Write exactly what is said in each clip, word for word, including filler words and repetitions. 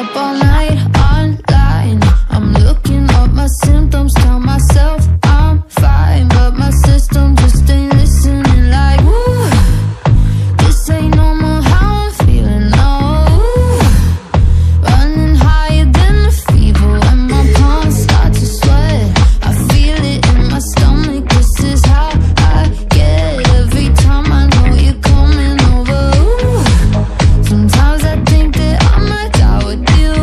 up all night online. I'm looking up my symptoms, tell myself I'm fine, but my system just ain't listening. Like, woo, this ain't normal how I'm feeling now. Ooh, running higher than the fever, and my palms start to sweat. I feel it in my stomach. This is how I get every time I know you're coming over. Ooh, sometimes I think that I might die with you.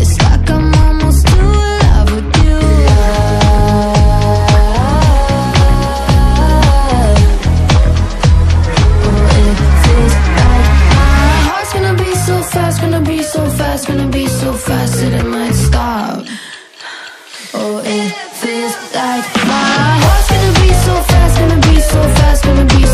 It's like I'm almost too alive with you. Oh, it feels like my heart's gonna be so fast, gonna be so fast, gonna be so fast that it might stop. Oh, it feels like my heart's gonna be so fast, gonna be so fast, gonna be